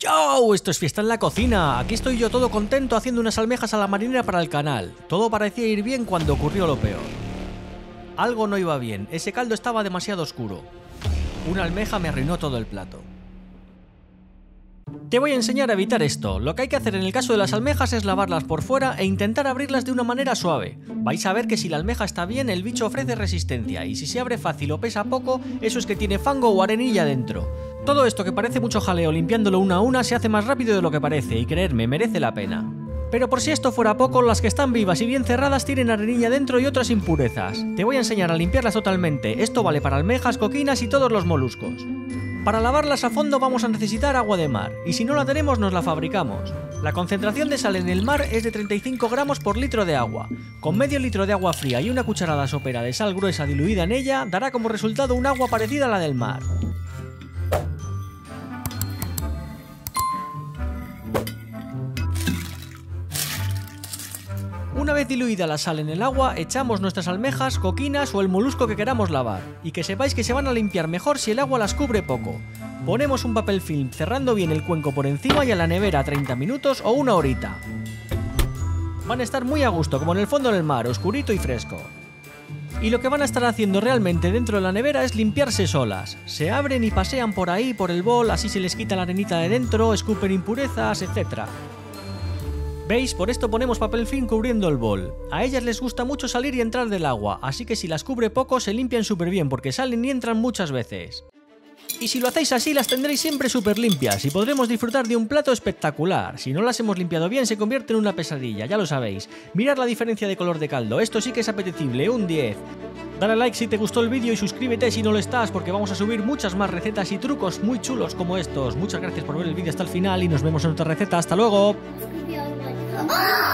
¡Yo! Esto es Fiesta en la Cocina. Aquí estoy yo todo contento haciendo unas almejas a la marinera para el canal. Todo parecía ir bien cuando ocurrió lo peor. Algo no iba bien, ese caldo estaba demasiado oscuro. Una almeja me arruinó todo el plato. Te voy a enseñar a evitar esto. Lo que hay que hacer en el caso de las almejas es lavarlas por fuera e intentar abrirlas de una manera suave. Vais a ver que si la almeja está bien, el bicho ofrece resistencia, y si se abre fácil o pesa poco, eso es que tiene fango o arenilla dentro. Todo esto que parece mucho jaleo limpiándolo una a una se hace más rápido de lo que parece, y creedme, merece la pena. Pero por si esto fuera poco, las que están vivas y bien cerradas tienen arenilla dentro y otras impurezas. Te voy a enseñar a limpiarlas totalmente. Esto vale para almejas, coquinas y todos los moluscos. Para lavarlas a fondo vamos a necesitar agua de mar, y si no la tenemos nos la fabricamos. La concentración de sal en el mar es de 35 gramos por litro de agua. Con medio litro de agua fría y una cucharada sopera de sal gruesa diluida en ella, dará como resultado un agua parecida a la del mar. Una vez diluida la sal en el agua, echamos nuestras almejas, coquinas o el molusco que queramos lavar, y que sepáis que se van a limpiar mejor si el agua las cubre poco. Ponemos un papel film cerrando bien el cuenco por encima y a la nevera 30 minutos o una horita. Van a estar muy a gusto, como en el fondo del mar, oscurito y fresco. Y lo que van a estar haciendo realmente dentro de la nevera es limpiarse solas. Se abren y pasean por ahí, por el bol, así se les quita la arenita de dentro, escupen impurezas, etc. ¿Veis? Por esto ponemos papel film cubriendo el bol. A ellas les gusta mucho salir y entrar del agua, así que si las cubre poco se limpian súper bien porque salen y entran muchas veces. Y si lo hacéis así las tendréis siempre súper limpias y podremos disfrutar de un plato espectacular. Si no las hemos limpiado bien se convierte en una pesadilla, ya lo sabéis. Mirad la diferencia de color de caldo, esto sí que es apetecible, un 10. Dale like si te gustó el vídeo y suscríbete si no lo estás porque vamos a subir muchas más recetas y trucos muy chulos como estos. Muchas gracias por ver el vídeo hasta el final y nos vemos en otra receta. ¡Hasta luego! ¡Ah!